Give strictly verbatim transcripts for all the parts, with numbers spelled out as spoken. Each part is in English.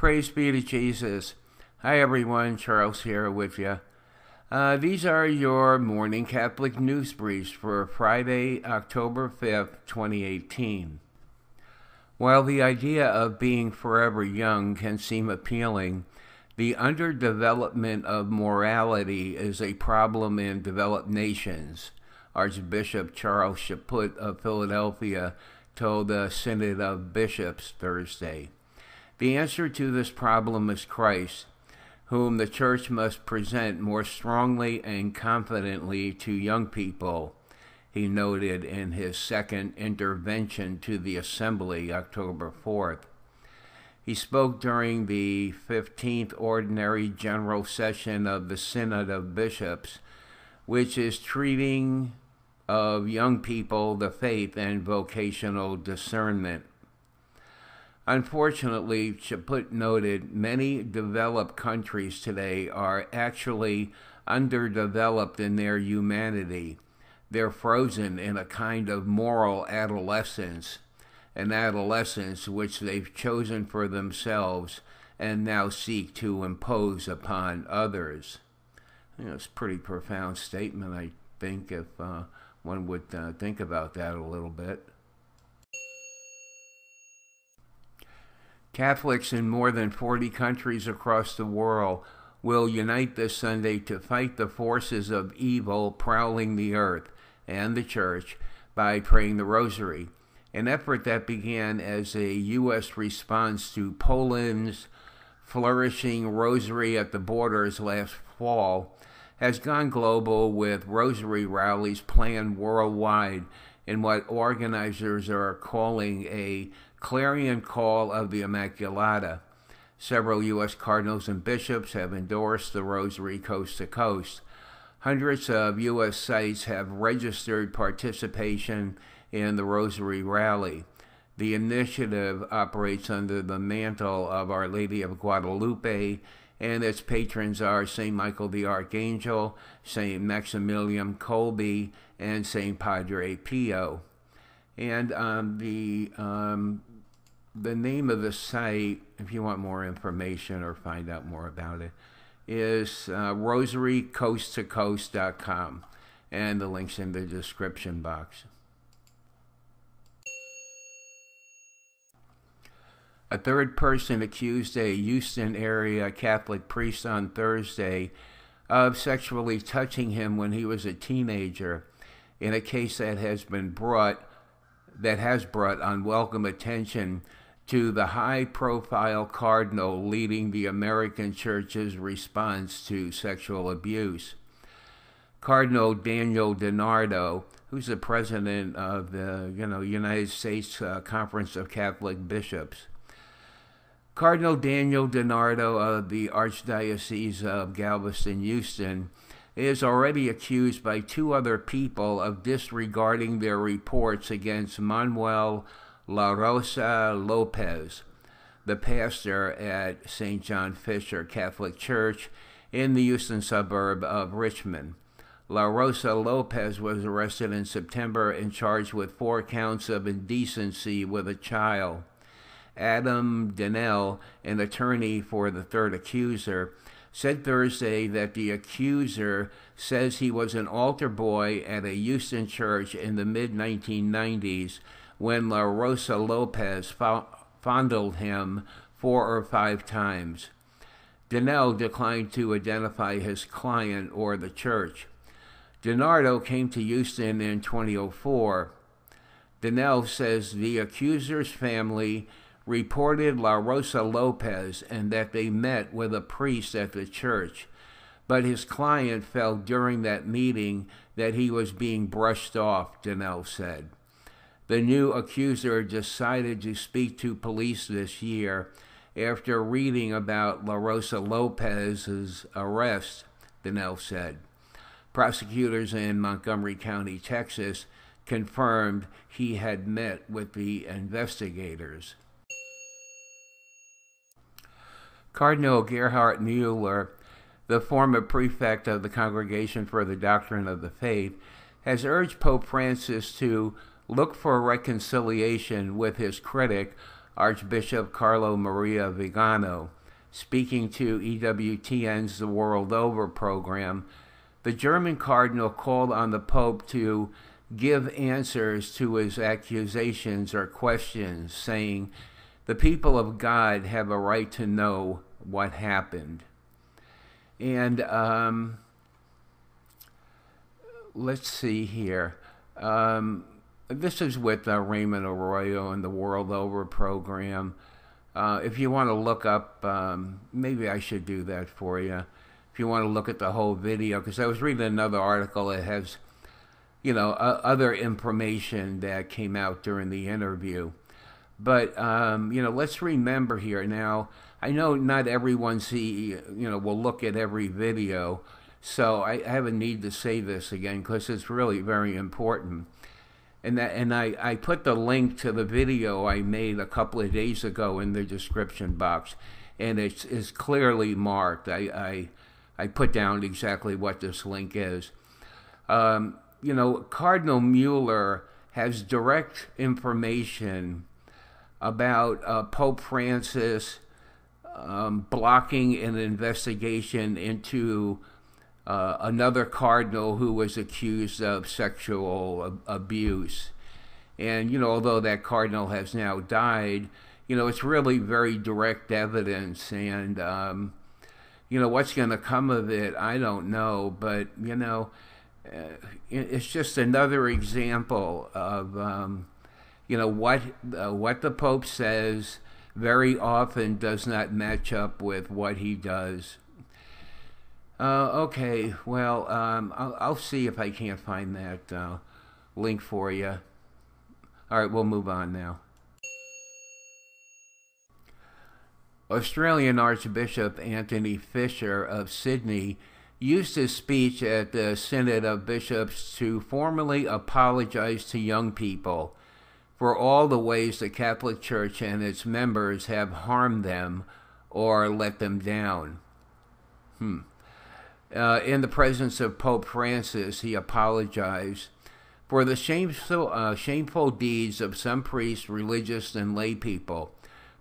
Praise be to Jesus. Hi everyone, Charles here with you. Uh, these are your morning Catholic news briefs for Friday, October fifth, twenty eighteen. While the idea of being forever young can seem appealing, the underdevelopment of morality is a problem in developed nations, Archbishop Charles Chaput of Philadelphia told the Synod of Bishops Thursday. The answer to this problem is Christ, whom the Church must present more strongly and confidently to young people, he noted in his second intervention to the Assembly, October fourth. He spoke during the fifteenth Ordinary General Session of the Synod of Bishops, which is treating of young people, the faith, and vocational discernment. Unfortunately, Chaput noted, many developed countries today are actually underdeveloped in their humanity. They're frozen in a kind of moral adolescence, an adolescence which they've chosen for themselves and now seek to impose upon others. You know, it's a pretty profound statement, I think, if uh, one would uh, think about that a little bit. Catholics in more than forty countries across the world will unite this Sunday to fight the forces of evil prowling the earth and the Church by praying the Rosary, an effort that began as a U S response to Poland's flourishing rosary at the borders last fall, has gone global with rosary rallies planned worldwide in what organizers are calling a Clarion Call of the Immaculata. Several U S cardinals and bishops have endorsed the Rosary Coast to Coast. Hundreds of U S sites have registered participation in the Rosary Rally. The initiative operates under the mantle of Our Lady of Guadalupe, and its patrons are Saint Michael the Archangel, Saint Maximilian Kolbe, and Saint Padre Pio. And um, the um, The name of the site, if you want more information or find out more about it, is uh, rosary coast to coast dot com, and the link's in the description box. A third person accused a Houston area Catholic priest on Thursday of sexually touching him when he was a teenager in a case that has been brought that has brought unwelcome attention to the high-profile cardinal leading the American Church's response to sexual abuse. Cardinal Daniel DiNardo, who's the president of the you know, United States uh, Conference of Catholic Bishops. Cardinal Daniel DiNardo of the Archdiocese of Galveston, Houston, is already accused by two other people of disregarding their reports against Manuel La Rosa Lopez, the pastor at Saint John Fisher Catholic Church in the Houston suburb of Richmond. La Rosa Lopez was arrested in September and charged with four counts of indecency with a child. Adam DeNell, an attorney for the third accuser, said Thursday that the accuser says he was an altar boy at a Houston church in the mid nineteen nineties when La Rosa Lopez fondled him four or five times. DeNell declined to identify his client or the church. DiNardo came to Houston in twenty oh four. DeNell says the accuser's family reported La Rosa Lopez and that they met with a priest at the church, but his client felt during that meeting that he was being brushed off, DeNell said. The new accuser decided to speak to police this year after reading about La Rosa Lopez's arrest, DeNell said. Prosecutors in Montgomery County, Texas, confirmed he had met with the investigators. Cardinal Gerhard Müller, the former prefect of the Congregation for the Doctrine of the Faith, has urged Pope Francis to look for reconciliation with his critic Archbishop Carlo Maria Vigano, speaking to E W T N's The World Over program, the German cardinal called on the Pope to give answers to his accusations or questions, saying, "The people of God have a right to know what happened." And um, let's see here. Um, this is with uh, Raymond Arroyo and the World Over program. Uh, if you want to look up, um, maybe I should do that for you. If you want to look at the whole video, because I was reading another article that has, you know, uh, other information that came out during the interview. But, um, you know, let's remember here now, I know not everyone see, you know, will look at every video, so I, I have a need to say this again because it's really very important. And that, and I, I put the link to the video I made a couple of days ago in the description box, and it's, it's clearly marked. I, I, I put down exactly what this link is. Um, you know, Cardinal Müller has direct information about uh, Pope Francis um, blocking an investigation into Uh, another cardinal who was accused of sexual ab abuse. And, you know, although that cardinal has now died, you know, it's really very direct evidence. And, um, you know, what's going to come of it, I don't know. But, you know, uh, it's just another example of, um, you know, what, uh, what the Pope says very often does not match up with what he does. Uh, okay, well, um, I'll, I'll see if I can't find that uh, link for you. All right, we'll move on now. Australian Archbishop Anthony Fisher of Sydney used his speech at the Synod of Bishops to formally apologize to young people for all the ways the Catholic Church and its members have harmed them or let them down. Hmm. Uh, in the presence of Pope Francis, he apologized for the shameful, uh, shameful deeds of some priests, religious, and lay people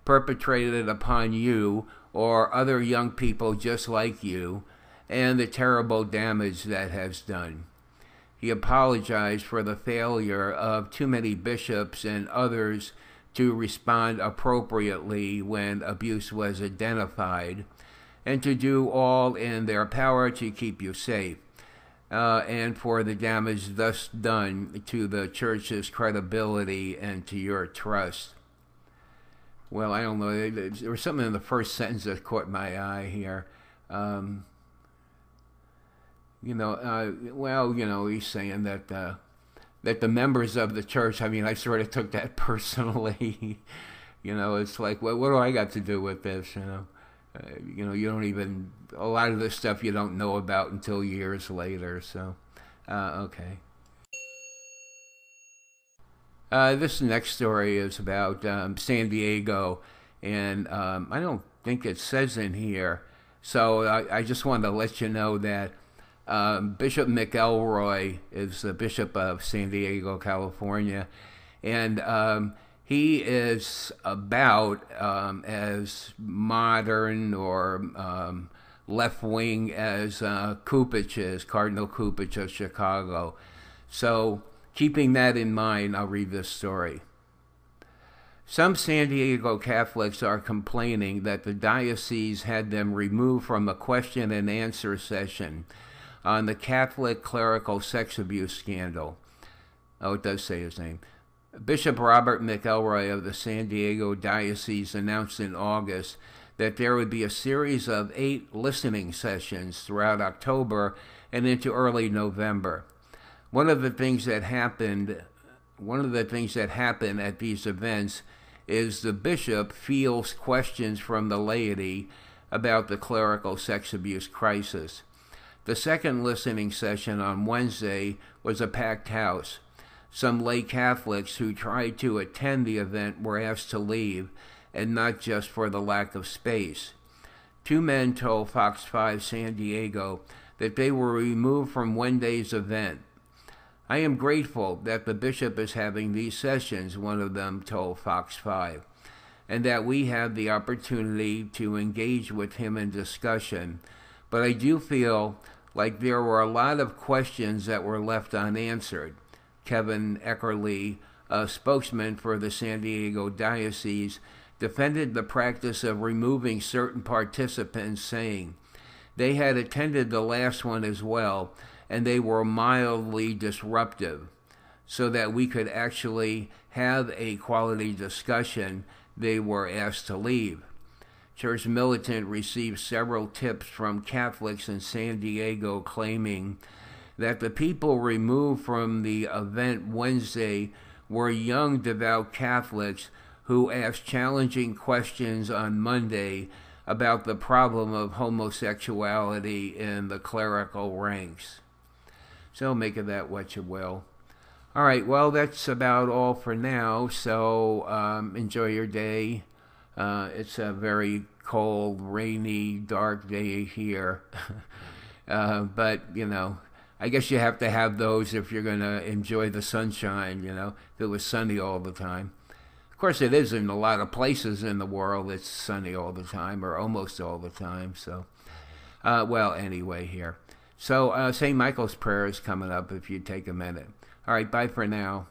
perpetrated upon you or other young people just like you, and the terrible damage that has done. He apologized for the failure of too many bishops and others to respond appropriately when abuse was identified, and to do all in their power to keep you safe, uh, and for the damage thus done to the Church's credibility and to your trust. Well, I don't know. There was something in the first sentence that caught my eye here. Um, you know, uh, well, you know, he's saying that uh, that the members of the Church, I mean, I sort of took that personally. You know, it's like, well, what do I got to do with this, you know? Uh, you know, you don't even, a lot of this stuff you don't know about until years later, so, uh, okay. Uh, this next story is about um, San Diego, and um, I don't think it says in here, so I, I just wanted to let you know that um, Bishop McElroy is the Bishop of San Diego, California, and um he is about um, as modern or um, left-wing as uh, Kupich is, Cardinal Kupich of Chicago. So keeping that in mind, I'll read this story. Some San Diego Catholics are complaining that the diocese had them removed from a question and answer session on the Catholic clerical sex abuse scandal. Oh, it does say his name. Bishop Robert McElroy of the San Diego Diocese announced in August that there would be a series of eight listening sessions throughout October and into early November. One of the things that happened, one of the things that happen at these events is the bishop fields questions from the laity about the clerical sex abuse crisis. The second listening session on Wednesday was a packed house. Some lay Catholics who tried to attend the event were asked to leave, and not just for the lack of space. Two men told Fox five San Diego that they were removed from Wednesday's event. "I am grateful that the bishop is having these sessions," one of them told Fox five. and that we have the opportunity to engage with him in discussion. But I do feel like there were a lot of questions that were left unanswered. Kevin Eckerley, a spokesman for the San Diego Diocese, defended the practice of removing certain participants, saying they had attended the last one as well, and they were mildly disruptive, so that we could actually have a quality discussion. They were asked to leave. Church Militant received several tips from Catholics in San Diego claiming that the people removed from the event Wednesday were young devout Catholics who asked challenging questions on Monday about the problem of homosexuality in the clerical ranks. So make of that what you will. All right, well, that's about all for now, so um, enjoy your day. Uh, it's a very cold, rainy, dark day here. uh, but, you know, I guess you have to have those if you're going to enjoy the sunshine, you know, if it was sunny all the time. Of course, it is in a lot of places in the world. It's sunny all the time, or almost all the time. So, uh, well, anyway, here. So, uh, Saint Michael's prayer is coming up if you take a minute. All right, bye for now.